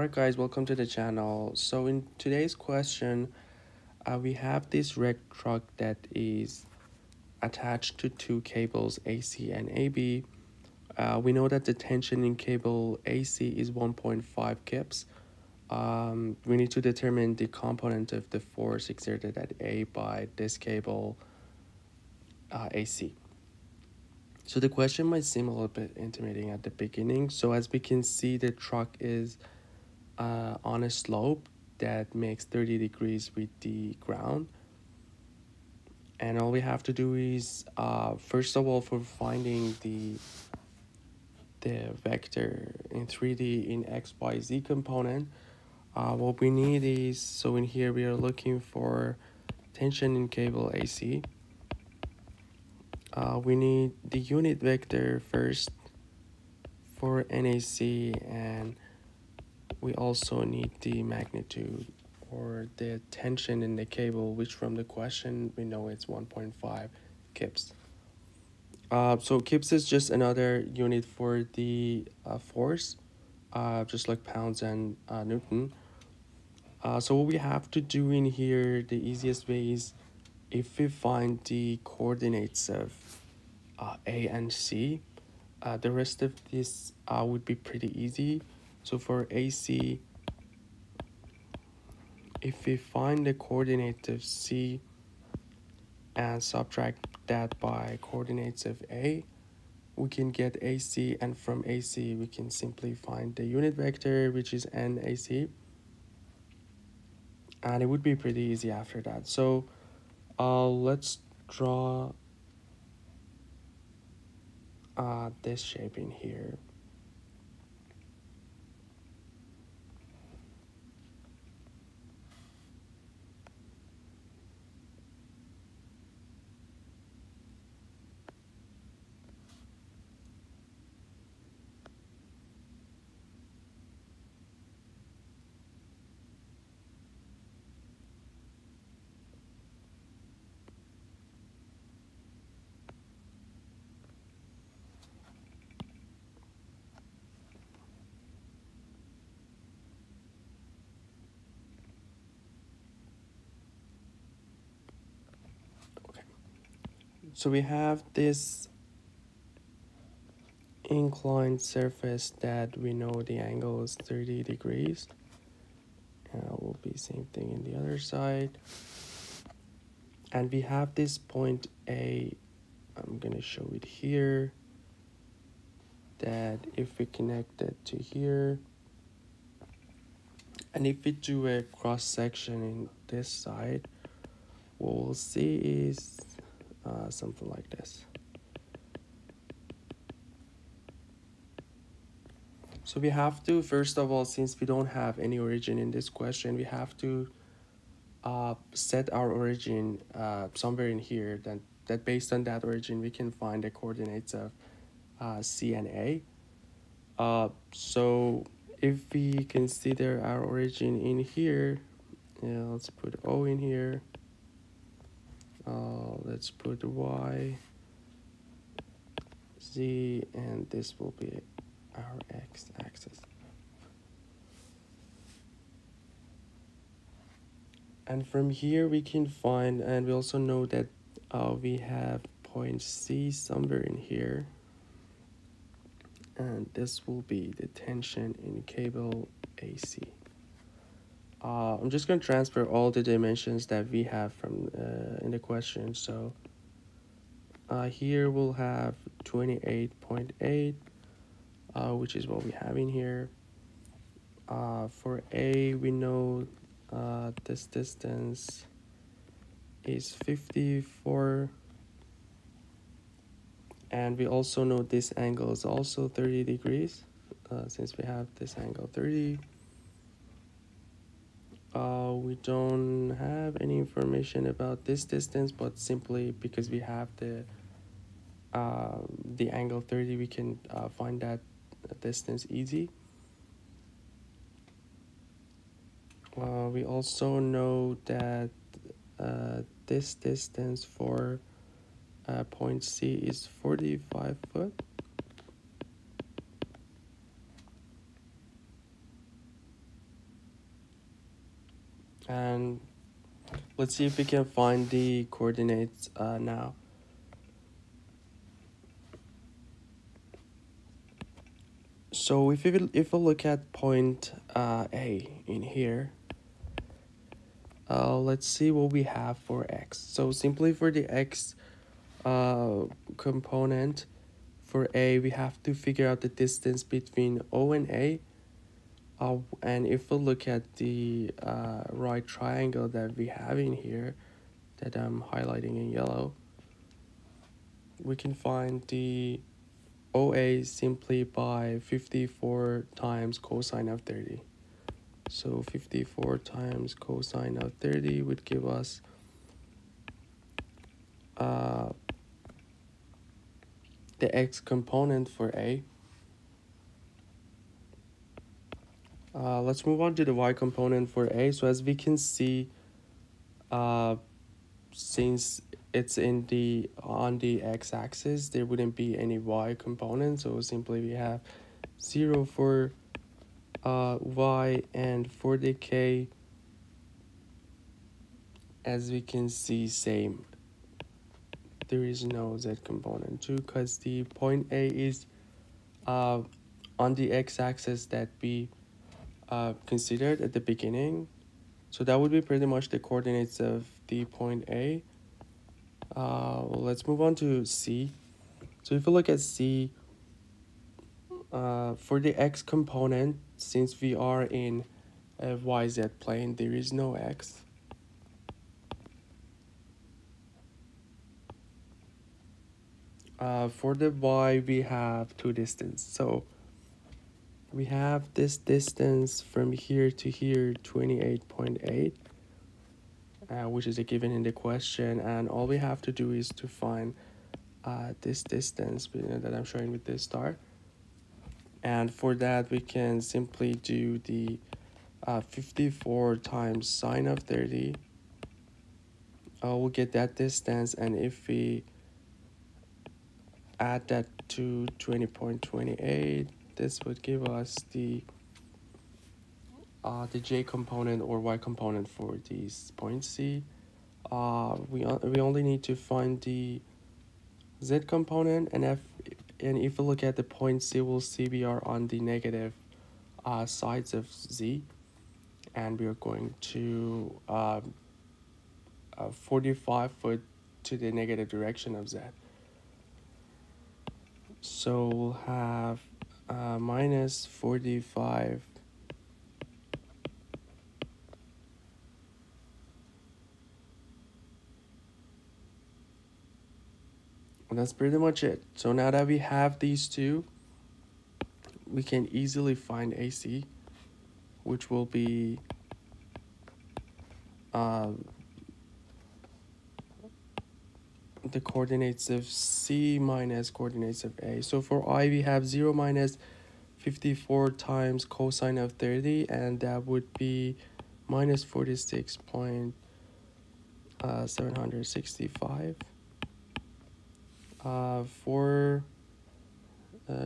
Alright guys, welcome to the channel. So in today's question, we have this red truck that is attached to two cables, AC and AB. We know that the tension in cable AC is 1.5 kips. We need to determine the component of the force exerted at A by this cable AC. So the question might seem a little bit intimidating at the beginning. So as we can see, the truck is on a slope that makes 30 degrees with the ground, and all we have to do is first of all, for finding the vector in 3D in XYZ component, what we need is, so in here we are looking for tension in cable AC. We need the unit vector first for NAC, and we also need the magnitude or the tension in the cable, which from the question we know it's 1.5 kips. So kips is just another unit for the force, just like pounds and Newton. So what we have to do in here, the easiest way is if we find the coordinates of A and C, the rest of this would be pretty easy. So for AC, if we find the coordinate of C and subtract that by coordinates of A, we can get AC, and from AC we can simply find the unit vector, which is NAC, and it would be pretty easy after that. So let's draw this shape in here. So we have this inclined surface that we know the angle is 30 degrees. And it will be same thing in the other side. And we have this point A, I'm going to show it here, that if we connect it to here, and if we do a cross section in this side, what we'll see is something like this. So we have to, first of all, since we don't have any origin in this question, we have to set our origin somewhere in here, that based on that origin we can find the coordinates of C and A. So if we consider our origin in here, let's put O in here. Let's put Y, Z, and this will be our x-axis. And from here we can find, and we also know that we have point C somewhere in here, and this will be the tension in cable AC. I'm just going to transfer all the dimensions that we have from in the question. So here we'll have 28.8, which is what we have in here. For A, we know this distance is 54, and we also know this angle is also 30 degrees, since we have this angle 30. We don't have any information about this distance, but simply because we have the angle 30, we can find that distance easy. We also know that this distance for point C is 45 foot. and let's see if we can find the coordinates now. So if we look at point A in here, let's see what we have for x. So simply for the x component for A, we have to figure out the distance between O and A. And if we look at the right triangle that we have in here, that I'm highlighting in yellow, we can find the OA simply by 54 times cosine of 30. So 54 times cosine of 30 would give us the x component for A. Let's move on to the y component for A. So as we can see, since it's on the x-axis, there wouldn't be any y component, so simply we have 0 for y, and for the k, as we can see, same, there is no z component too, because the point A is on the x-axis that we considered at the beginning. So that would be pretty much the coordinates of the point A. Let's move on to C. So if you look at C, for the x component, since we are in a yz plane, there is no x. For the y, we have two distances. So we have this distance from here to here, 28.8, which is a given in the question, and all we have to do is to find this distance that I'm showing with this star. And for that, we can simply do the 54 times sine of 30. We'll get that distance, and if we add that to 20.28, this would give us the j component or y component for this point C. We only need to find the z component, and if we look at the point C, we'll see we are on the negative sides of z, and we are going to 45 foot to the negative direction of z. So we'll have minus 45 . And that's pretty much it. So now that we have these two, we can easily find AC, which will be the coordinates of C minus coordinates of A. So for I, we have 0 minus 54 times cosine of 30, and that would be minus 46.765. For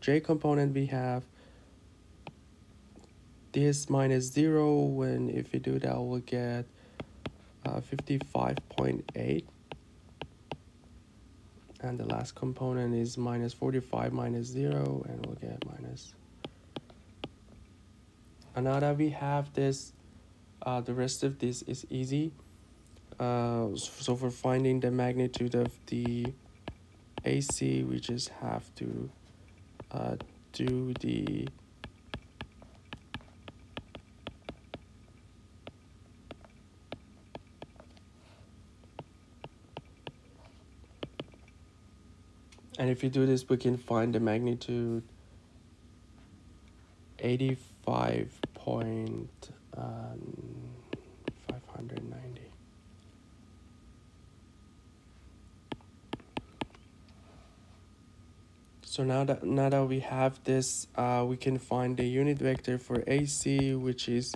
j component, we have this minus 0, and if we do that, we'll get 55.8, and the last component is minus 45 minus 0, and we'll get minus. And now that we have this, the rest of this is easy. So for finding the magnitude of the AC, we just have to do the . And if you do this, we can find the magnitude 85.590. So now that we have this, we can find the unit vector for AC, which is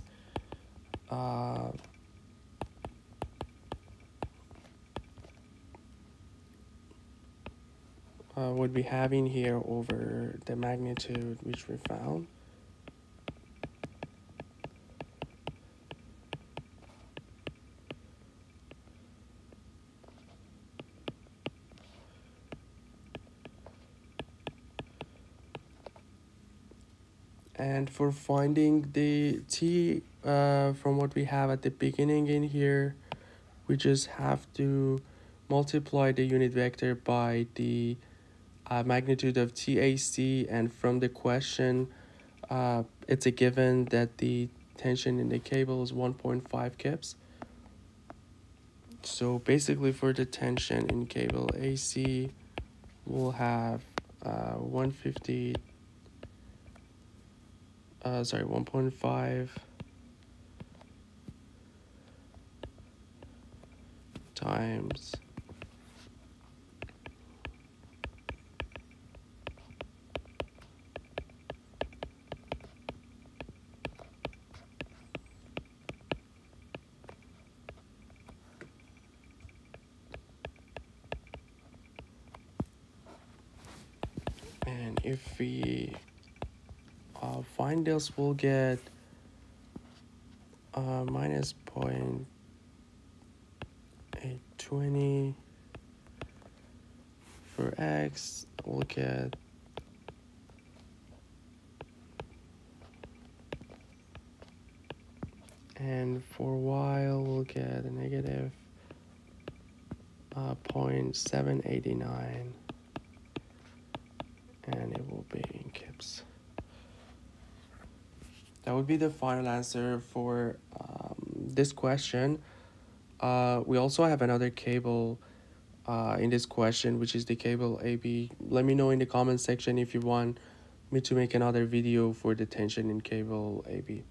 what we have in here over the magnitude which we found. And for finding the t, from what we have at the beginning in here, we just have to multiply the unit vector by the magnitude of TAC, and from the question, it's a given that the tension in the cable is 1.5 kips. So basically for the tension in cable AC, we'll have 1.5 times . And if we find this, we'll get minus 0.820 for x. We'll get 0.789 and it will be in kips. That would be the final answer for this question. We also have another cable in this question, which is the cable AB. Let me know in the comment section if you want me to make another video for the tension in cable AB.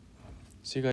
See you guys.